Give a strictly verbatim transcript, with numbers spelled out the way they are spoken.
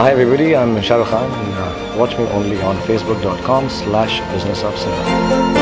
Hi everybody, I'm Shah Rukh Khan. Watch me only on facebook dot com slash business of cinema.